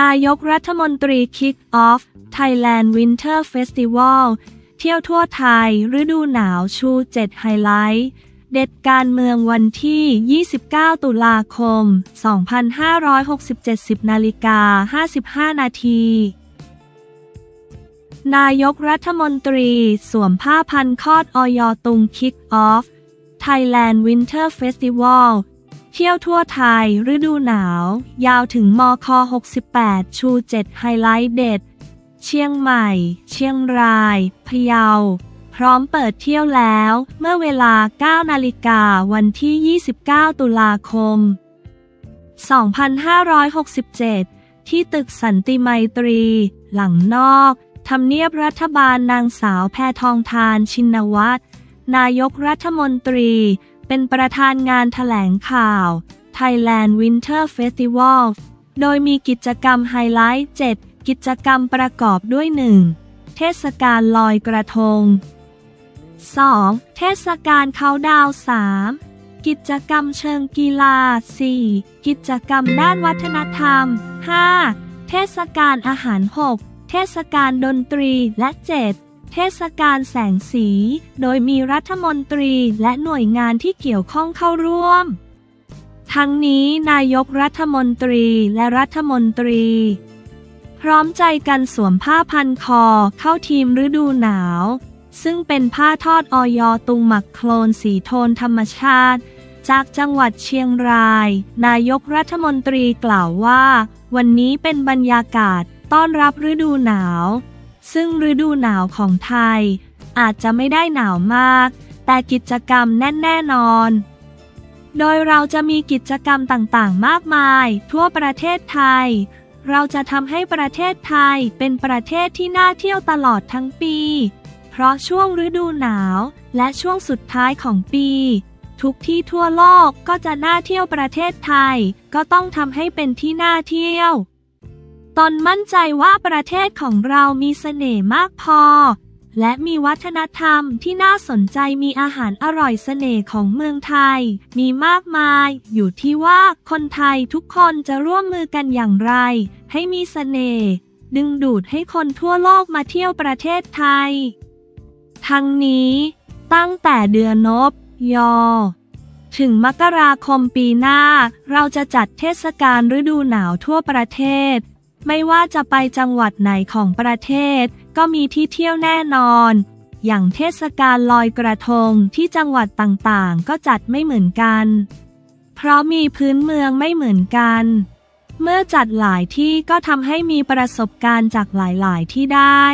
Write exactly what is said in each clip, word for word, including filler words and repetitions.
นายกรัฐมนตรี Kick Off Thailand Winter Festival เที่ยวทั่วไทยฤดูหนาวชูเจ็ดไฮไลท์เด็ดการเมืองวันที่ยี่สิบเก้าตุลาคมสองพันห้าร้อยหกสิบเจ็ด สิบนาฬิกาห้าสิบห้า นาทีนายกรัฐมนตรีสวมผ้าพันคอดอย.ตุง Kick Off Thailand Winter Festival เที่ยวทั่วไทยฤดูหนาวยาวถึงมคหกสิบแปดชูเจ็ดไฮไลท์เด็ดเชียงใหม่เชียงรายพะเยาพร้อมเปิดเที่ยวแล้วเมื่อเวลาเก้านาฬิกาวันที่ยี่สิบเก้าตุลาคมสองพันห้าร้อยหกสิบเจ็ดที่ตึกสันติไมตรีหลังนอกทำเนียบรัฐบาลนางสาวแพทองธารชินวัตรนายกรัฐมนตรีเป็นประธานงานแถลงข่าว Thailand Winter Festivals โดยมีกิจกรรมไฮไลท์เจ็ดกิจกรรมประกอบด้วย หนึ่ง. เทศกาลลอยกระทง สอง. เทศกาลเขาดาว สาม. กิจกรรมเชิงกีฬา สี่. กิจกรรมด้านวัฒนธรรม ห้า. เทศกาลอาหาร หกเทศกาลดนตรีและเจ็ดเทศกาลแสงสีโดยมีรัฐมนตรีและหน่วยงานที่เกี่ยวข้องเข้าร่วมทั้งนี้นายกรัฐมนตรีและรัฐมนตรีพร้อมใจกันสวมผ้าพันคอเข้าทีมฤดูหนาวซึ่งเป็นผ้าทอดอย.ตุงหมักโคลนสีโทนธรรมชาติจากจังหวัดเชียงรายนายกรัฐมนตรีกล่าวว่าวันนี้เป็นบรรยากาศต้อนรับฤดูหนาวซึ่งฤดูหนาวของไทยอาจจะไม่ได้หนาวมากแต่กิจกรรมแน่นแน่นอนโดยเราจะมีกิจกรรมต่างๆมากมายทั่วประเทศไทยเราจะทำให้ประเทศไทยเป็นประเทศที่น่าเที่ยวตลอดทั้งปีเพราะช่วงฤดูหนาวและช่วงสุดท้ายของปีทุกที่ทั่วโลกก็จะน่าเที่ยวประเทศไทยก็ต้องทำให้เป็นที่น่าเที่ยวตนมั่นใจว่าประเทศของเรามีเสน่ห์มากพอและมีวัฒนธรรมที่น่าสนใจมีอาหารอร่อยเสน่ห์ของเมืองไทยมีมากมายอยู่ที่ว่าคนไทยทุกคนจะร่วมมือกันอย่างไรให้มีเสน่ห์ดึงดูดให้คนทั่วโลกมาเที่ยวประเทศไทยทั้งนี้ตั้งแต่เดือนนบยอถึงมกราคมปีหน้าเราจะจัดเทศกาลฤดูหนาวทั่วประเทศไม่ว่าจะไปจังหวัดไหนของประเทศก็มีที่เที่ยวแน่นอนอย่างเทศกาลลอยกระทงที่จังหวัดต่างๆก็จัดไม่เหมือนกันเพราะมีพื้นเมืองไม่เหมือนกันเมื่อจัดหลายที่ก็ทำให้มีประสบการณ์จากหลายๆที่ได้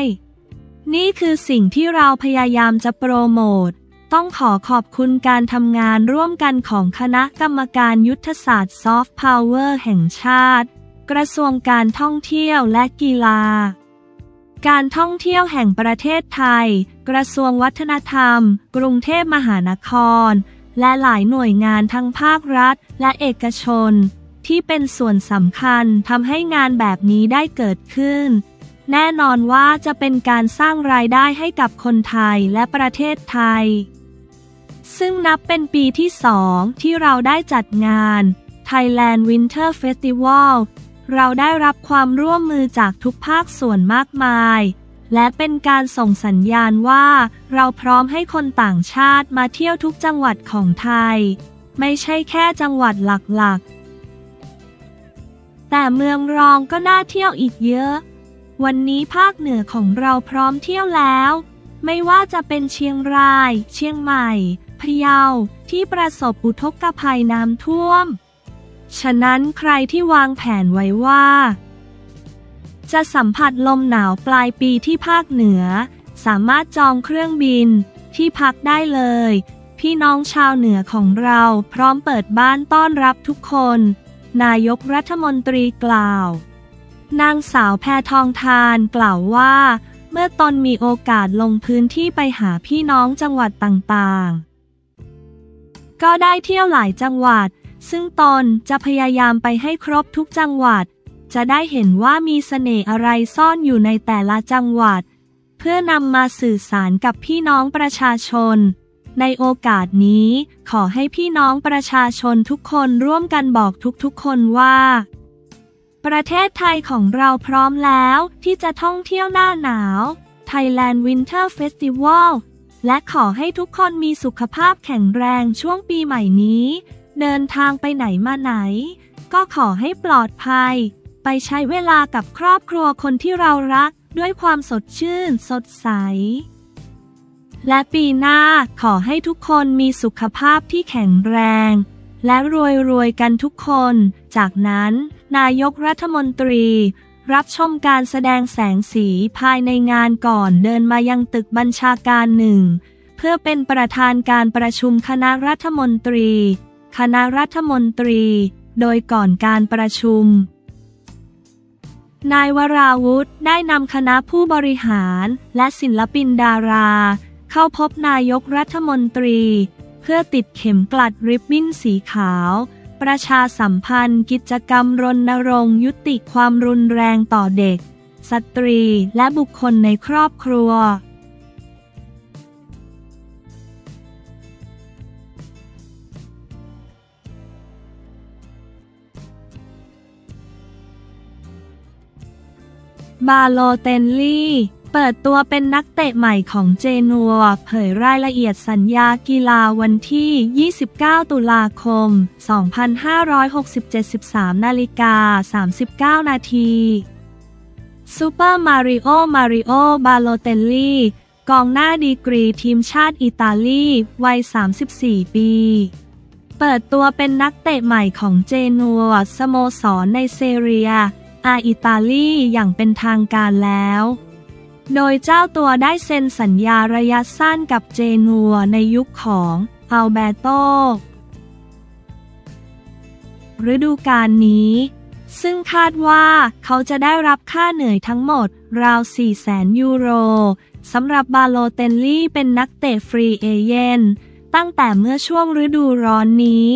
นี่คือสิ่งที่เราพยายามจะโปรโมทต้องขอขอบคุณการทำงานร่วมกันของคณะกรรมการยุทธศาสตร์ซอฟต์พาวเวอร์แห่งชาติกระทรวงการท่องเที่ยวและกีฬาการท่องเที่ยวแห่งประเทศไทยกระทรวงวัฒนธรรมกรุงเทพมหานครและหลายหน่วยงานทั้งภาครัฐและเอกชนที่เป็นส่วนสำคัญทำให้งานแบบนี้ได้เกิดขึ้นแน่นอนว่าจะเป็นการสร้างรายได้ให้กับคนไทยและประเทศไทยซึ่งนับเป็นปีที่สองที่เราได้จัดงาน Thailand Winter Festivalเราได้รับความร่วมมือจากทุกภาคส่วนมากมายและเป็นการส่งสัญญาณว่าเราพร้อมให้คนต่างชาติมาเที่ยวทุกจังหวัดของไทยไม่ใช่แค่จังหวัดหลักๆแต่เมืองรองก็น่าเที่ยวอีกเยอะวันนี้ภาคเหนือของเราพร้อมเที่ยวแล้วไม่ว่าจะเป็นเชียงรายเชียงใหม่พะเยาที่ประสบอุทกภัยน้ำท่วมฉะนั้นใครที่วางแผนไว้ว่าจะสัมผัสลมหนาวปลายปีที่ภาคเหนือสามารถจองเครื่องบินที่พักได้เลยพี่น้องชาวเหนือของเราพร้อมเปิดบ้านต้อนรับทุกคนนายกรัฐมนตรีกล่าวนางสาวแพทองธารกล่าวว่าเมื่อตนมีโอกาสลงพื้นที่ไปหาพี่น้องจังหวัดต่างๆก็ได้เที่ยวหลายจังหวัดซึ่งตนจะพยายามไปให้ครบทุกจังหวัดจะได้เห็นว่ามีเสน่ห์อะไรซ่อนอยู่ในแต่ละจังหวัดเพื่อนำมาสื่อสารกับพี่น้องประชาชนในโอกาสนี้ขอให้พี่น้องประชาชนทุกคนร่วมกันบอกทุกๆคนว่า ประเทศไทยของเราพร้อมแล้วที่จะท่องเที่ยวหน้าหนาว Thailand Winter Festival และขอให้ทุกคนมีสุขภาพแข็งแรงช่วงปีใหม่นี้เดินทางไปไหนมาไหนก็ขอให้ปลอดภัยไปใช้เวลากับครอบครัวคนที่เรารักด้วยความสดชื่นสดใสและปีหน้าขอให้ทุกคนมีสุขภาพที่แข็งแรงและรวยๆกันทุกคนจากนั้นนายกรัฐมนตรีรับชมการแสดงแสงสีภายในงานก่อนเดินมายังตึกบัญชาการหนึ่งเพื่อเป็นประธานการประชุมคณะรัฐมนตรีคณะรัฐมนตรีโดยก่อนการประชุมนายวราวุธได้นำคณะผู้บริหารและศิลปินดาราเข้าพบนายกรัฐมนตรีเพื่อติดเข็มกลัดริบบิ้นสีขาวประชาสัมพันธ์กิจกรรมรณรงค์ยุติความรุนแรงต่อเด็กสตรีและบุคคลในครอบครัวบาโลเตลลี่เปิดตัวเป็นนักเตะใหม่ของเจนัวเผยรายละเอียดสัญญากีฬาวันที่ยี่สิบเก้าตุลาคมสองพันห้าร้อยหกสิบเจ็ด สิบสามนาฬิกาสามสิบเก้านาทีซูเปอร์มาริโอมาริโอบาโลเตลลี่กองหน้าดีกรีทีมชาติอิตาลีวัยสามสิบสี่ปีเปิดตัวเป็นนักเตะใหม่ของเจนัวสโมสรในเซเรียอาอิตาลีอย่างเป็นทางการแล้วโดยเจ้าตัวได้เซ็นสัญญาระยะสั้นกับเจนัวในยุคของอัลเบโตฤดูกาลนี้ซึ่งคาดว่าเขาจะได้รับค่าเหนื่อยทั้งหมดราว สี่แสน ยูโรสำหรับบาโลเตลลี่เป็นนักเตะฟรีเอเย่นตั้งแต่เมื่อช่วงฤดูร้อนนี้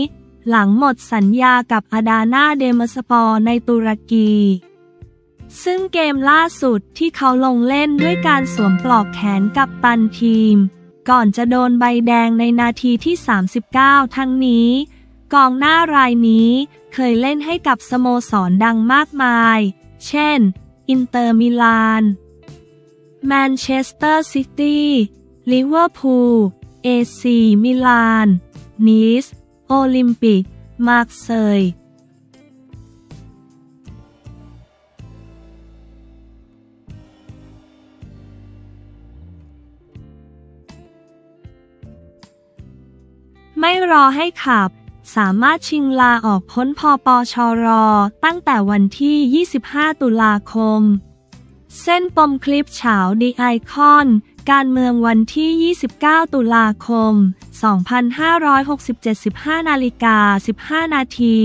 หลังหมดสัญญากับอาดาน่าเดมสปอร์ในตุรกีซึ่งเกมล่าสุดที่เขาลงเล่นด้วยการสวมปลอกแขนกัปตันทีมก่อนจะโดนใบแดงในนาทีที่สามสิบเก้าทั้งนี้กองหน้ารายนี้เคยเล่นให้กับสโมสรดังมากมายเช่นอินเตอร์มิลานแมนเชสเตอร์ซิตี้ลิเวอร์พูลเอซีมิลานนีสโอลิมปิกมาร์กเซยไม่รอให้ขับสามารถชิงลาออกพ้นพปชรตั้งแต่วันที่ยี่สิบห้าตุลาคมเส้นปมคลิปเฉาดีไอคอนการเมืองวันที่ยี่สิบเก้าตุลาคมสองพันห้าร้อยหกสิบเจ็ด สิบห้านาฬิกาสิบห้านาที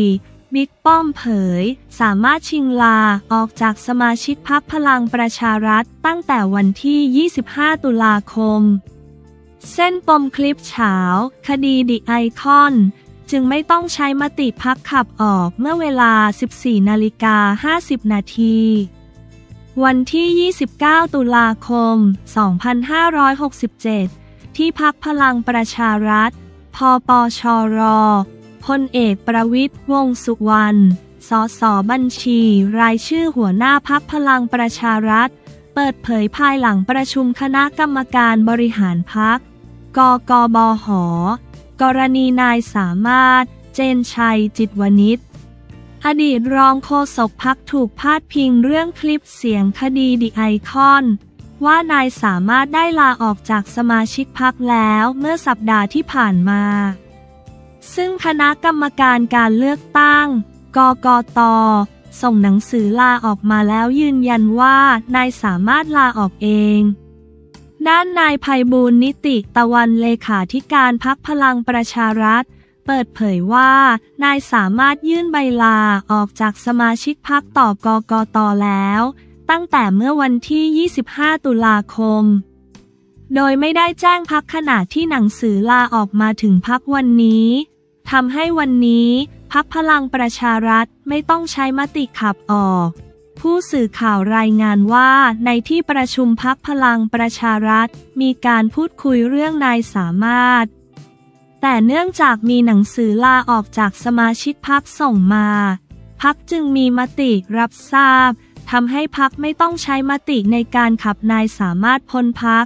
บิ๊กป้อมเผยสามารถชิงลาออกจากสมาชิกพรรคพลังประชารัฐตั้งแต่วันที่ยี่สิบห้าตุลาคมเส้นปมคลิปเฉาคดีดิไอคอนจึงไม่ต้องใช้มติพรรคขับออกเมื่อเวลา สิบสี่นาฬิกาห้าสิบนาทีวันที่ยี่สิบเก้าตุลาคมสองพันห้าร้อยหกสิบเจ็ดที่พรรคพลังประชารัฐพปชรพลเอกประวิตรวงษ์สุวรรณสสบัญชีรายชื่อหัวหน้าพรรคพลังประชารัฐเปิดเผยภายหลังประชุมคณะกรรมการบริหารพรรคกกบห.กรณีนายสามารถเจนชัยจิตวณิชอดีตรองโฆษกพรรคถูกพาดพิงเรื่องคลิปเสียงคดีดิไอคอนว่านายสามารถได้ลาออกจากสมาชิกพรรคแล้วเมื่อสัปดาห์ที่ผ่านมาซึ่งคณะกรรมการการเลือกตั้งกกต.ส่งหนังสือลาออกมาแล้วยืนยันว่านายสามารถลาออกเองด้านนายไพบูลย์นิติตะวันเลขาธิการพรรคพลังประชารัฐเปิดเผยว่านายสามารถยื่นใบลาออกจากสมาชิกพรรคต่อกกต.แล้วตั้งแต่เมื่อวันที่ยี่สิบห้าตุลาคมโดยไม่ได้แจ้งพรรคขณะที่หนังสือลาออกมาถึงพรรควันนี้ทำให้วันนี้พรรคพลังประชารัฐไม่ต้องใช้มติขับออกผู้สื่อข่าวรายงานว่าในที่ประชุมพรรคพลังประชารัฐมีการพูดคุยเรื่องนายสามารถแต่เนื่องจากมีหนังสือลาออกจากสมาชิกพรรคส่งมาพ พรรคจึงมีมติรับทราบทำให้พรรคไม่ต้องใช้มติในการขับนายสามารถพ้นพรรค